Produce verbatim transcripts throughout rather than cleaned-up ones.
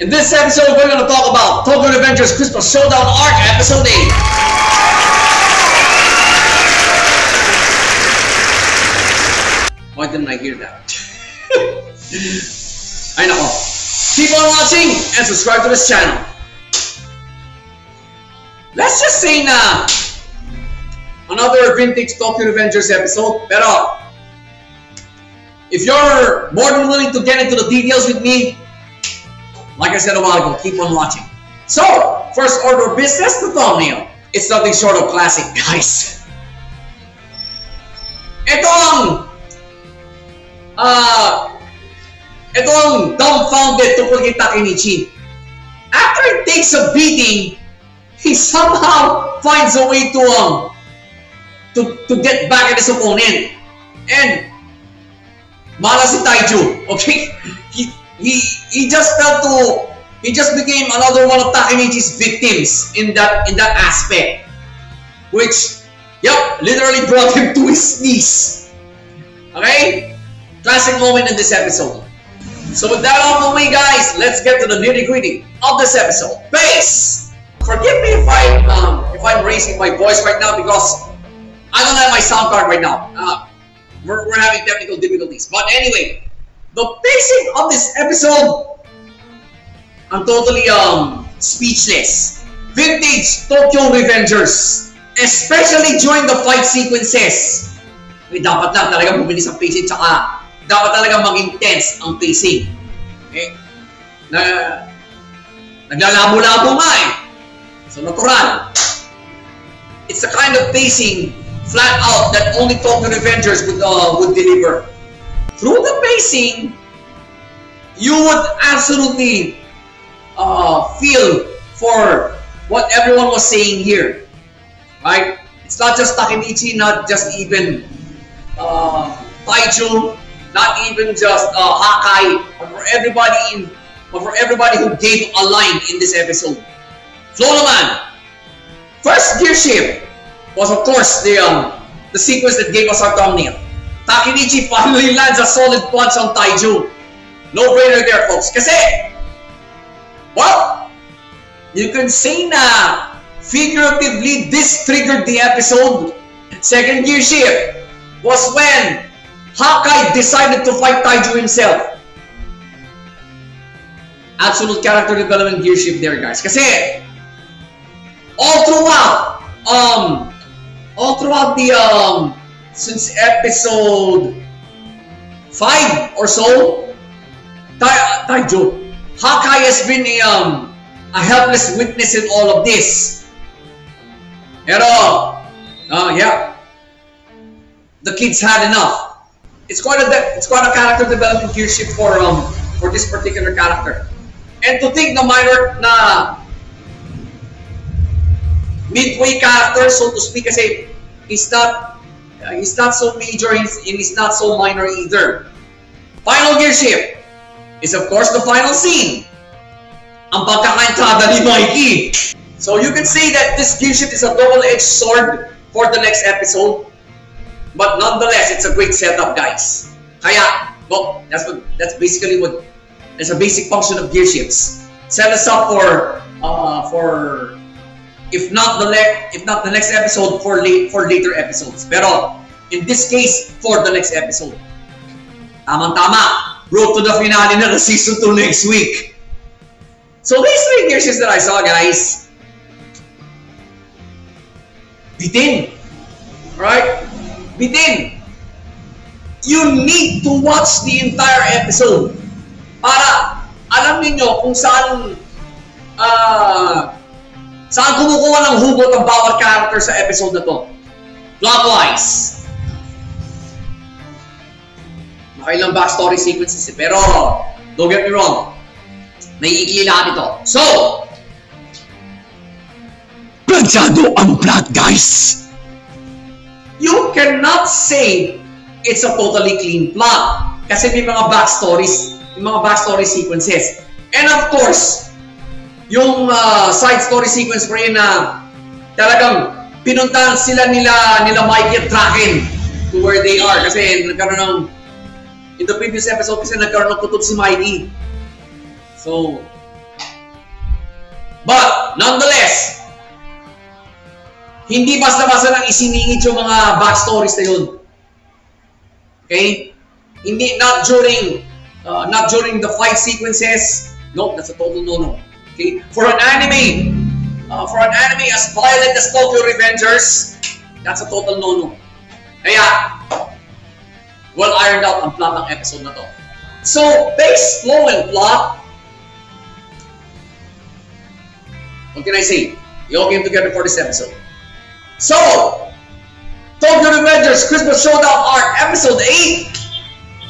In this episode, we're going to talk about Tokyo Revengers Christmas Showdown Arc Episode eight. Why didn't I hear that? I know. Keep on watching and subscribe to this channel. Let's just say na another vintage Tokyo Revengers episode. Pero if you're more than willing to get into the details with me, like I said a while ago, keep on watching. So, first order of business, the thumbnail. It's nothing short of classic, guys. Itong, uh, itong dumbfounded tungkol kay Takemichi. After he takes a beating, he somehow finds a way to, um, to, to get back at his opponent. And, mala si Taiju, okay? He, He he just had to he just became another one of Takemichi's victims in that in that aspect, which yep literally brought him to his knees. Okay, classic moment in this episode. So with that out of the way, guys, let's get to the nitty gritty of this episode. Base, forgive me if I um if I'm raising my voice right now because I don't have my sound card right now. Uh, we're we're having technical difficulties, but anyway. The pacing of this episode, I'm totally um speechless. Vintage Tokyo Revengers, especially during the fight sequences. Eh, dapat lang talaga bumilis ang pacing, tsaka dapat talaga maging tense ang pacing. Eh, na, naglalabo-labo nga eh. So natural. It's the kind of pacing, flat out, that only Tokyo Revengers would, uh, would deliver. Through the pacing, you would absolutely uh, feel for what everyone was saying here, right? It's not just Takemichi, not just even uh, Taiju, not even just uh, Hakai, but for everybody in, but for everybody who gave a line in this episode. Flow naman. First gear shift was of course the um, the sequence that gave us our thumbnail. Takemichi finally lands a solid punch on Taiju. No brainer there, folks. Kasi, well, you can say na figuratively this triggered the episode. Second gear shift was when Hakai decided to fight Taiju himself. Absolute character development gear shift there, guys. Kasi, all throughout, um, all throughout the, um, since episode five or so, Taiju, Hakai has been a, um, a helpless witness in all of this. Pero, uh, yeah, the kids had enough. It's quite a it's quite a character development gear shift for um for this particular character. And to think na minor na midway character, so to speak, kasi he's not. Uh, he's not so major and he's not so minor either. Final gear shift is of course the final scene. Ang pagkakaentrada ni Mikey. So you can say that this gear shift is a double-edged sword for the next episode. But nonetheless, it's a great setup, guys. Kaya, well, that's what that's basically what that's a basic function of gear shifts. Set us up for uh for If not the le if not the next episode, for late for later episodes. Pero in this case, for the next episode. Tamang tama. Road to the finale na the season two next week. So these three gear shifts that I saw, guys, bitin, right? Bitin. You need to watch the entire episode para alam niyo kung saan ah. Uh, Saan kumukuha ng hugot ang bawat character sa episode na to? Plot-wise. Makailang backstory sequences eh. Pero, don't get me wrong. Naiikli lahat ito. So, planchado ang plot, guys! You cannot say it's a totally clean plot. Kasi may mga backstories, may mga backstory sequences. And of course, yung uh, side story sequence pa rin na talagang pinuntahan sila nila nila Mikey at Draken to where they are kasi nagkaroon ng in the previous episode kasi nagkaroon ng kutob si Mikey. So But, nonetheless, hindi basta-basta lang isiningit yung mga backstories na yun. Okay? Hindi, not during, uh, not during the fight sequences. No, that's a total no-no. Okay? For an anime, uh, for an anime as violent as Tokyo Revengers, that's a total no-no. Kaya, well ironed out ang plot ng episode na to. So, base, flow, and plot, what can I say? They all came together for this episode. So, Tokyo Revengers Christmas Showdown Arc Episode eight.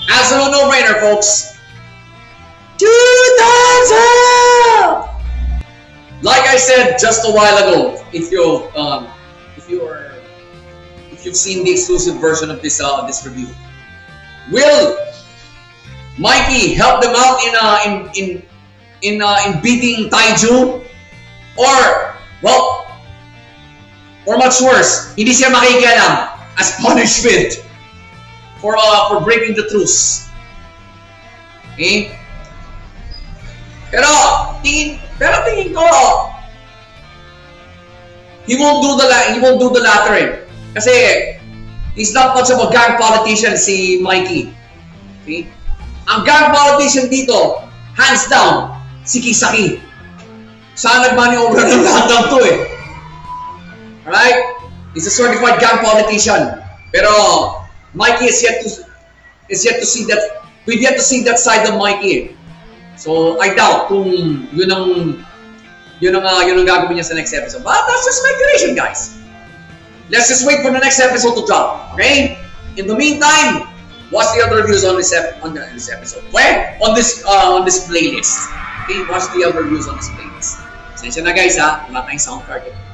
As a no-brainer, folks. two thousand! Like I said just a while ago, if you um, if you are, if you've seen the exclusive version of this uh, this review, will Mikey help them out in uh, in in in uh, in beating Taiju, or well? Or much worse, hindi siya makikialam as punishment for uh, for breaking the truce. Okay? Pero tingin, pero tingin ko he won't do the he won't do the latter eh. Kasi he's not much of a gang politician si Mikey. Okay? Ang gang politician dito, hands down, si Kisaki. Saan nagmaniobra ng lahat to eh. Alright? He's a certified gang politician. Pero Mikey is yet to is yet to see that we've yet to see that side of Mikey. So I doubt kung yun ang yun ang uh, yun ang gagawin niya sa next episode. But that's just speculation, guys. Let's just wait for the next episode to drop. Okay? In the meantime, watch the other reviews on this ep on the, this episode. Where? On this uh, on this playlist. Okay, watch the other reviews on this playlist. Sensya na guys ha, wala tayong sound card.